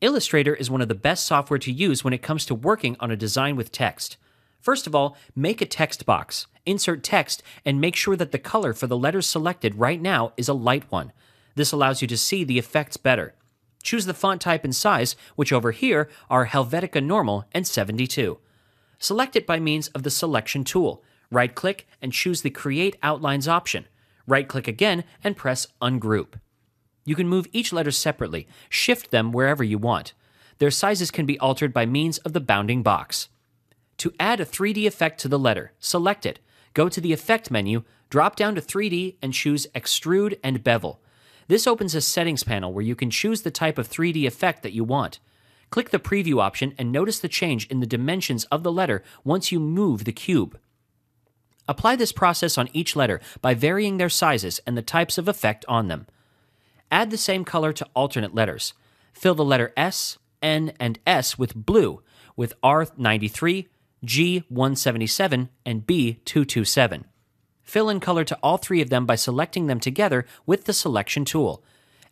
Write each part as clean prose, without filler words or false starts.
Illustrator is one of the best software to use when it comes to working on a design with text. First of all, make a text box, insert text, and make sure that the color for the letters selected right now is a light one. This allows you to see the effects better. Choose the font type and size, which over here are Helvetica Normal and 72. Select it by means of the Selection tool. Right-click and choose the Create Outlines option. Right-click again and press Ungroup. You can move each letter separately, shift them wherever you want. Their sizes can be altered by means of the bounding box. To add a 3D effect to the letter, select it. Go to the Effect menu, drop down to 3D, and choose Extrude and Bevel. This opens a settings panel where you can choose the type of 3D effect that you want. Click the Preview option and notice the change in the dimensions of the letter once you move the cube. Apply this process on each letter by varying their sizes and the types of effect on them. Add the same color to alternate letters. Fill the letter S, N, and S with blue, with R93, G177, and B227. Fill in color to all three of them by selecting them together with the Selection tool.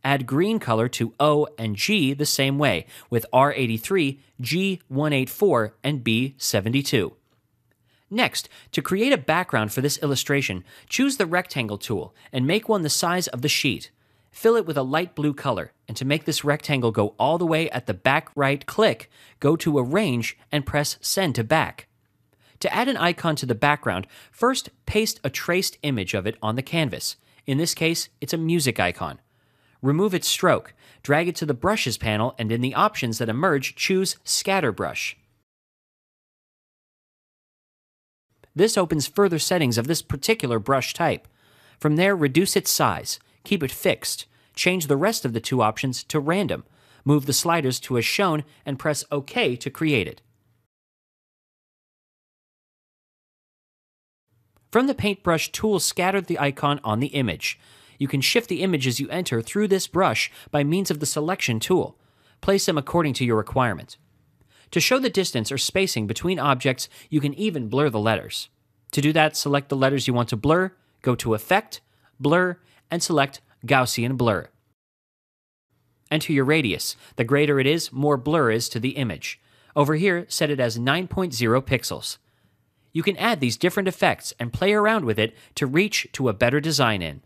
Add green color to O and G the same way with R83, G184, and B72. Next, to create a background for this illustration, choose the Rectangle tool and make one the size of the sheet. Fill it with a light blue color, and to make this rectangle go all the way at the back, right-click, go to Arrange and press Send to Back. To add an icon to the background, first paste a traced image of it on the canvas. In this case, it's a music icon. Remove its stroke, drag it to the Brushes panel, and in the options that emerge, choose Scatter Brush. This opens further settings of this particular brush type. From there, reduce its size, keep it fixed, change the rest of the two options to random, move the sliders to as shown, and press OK to create it. From the paintbrush tool, scatter the icon on the image. You can shift the image as you enter through this brush by means of the Selection tool. Place them according to your requirement. To show the distance or spacing between objects, you can even blur the letters. To do that, select the letters you want to blur, go to Effect, Blur, and select Gaussian Blur. Enter your radius. The greater it is, more blur is to the image. Over here, set it as 9.0 pixels. You can add these different effects and play around with it to reach to a better design in.